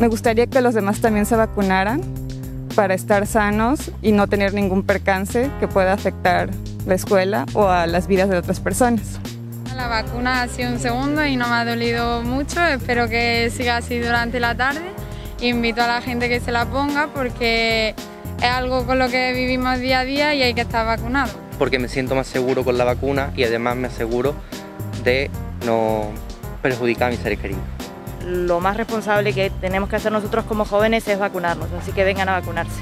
Me gustaría que los demás también se vacunaran para estar sanos y no tener ningún percance que pueda afectar la escuela o a las vidas de otras personas. La vacuna ha sido un segundo y no me ha dolido mucho, espero que siga así durante la tarde. Invito a la gente que se la ponga porque es algo con lo que vivimos día a día y hay que estar vacunado. Porque me siento más seguro con la vacuna y además me aseguro de no perjudicar a mis seres queridos. Lo más responsable que tenemos que hacer nosotros como jóvenes es vacunarnos, así que vengan a vacunarse.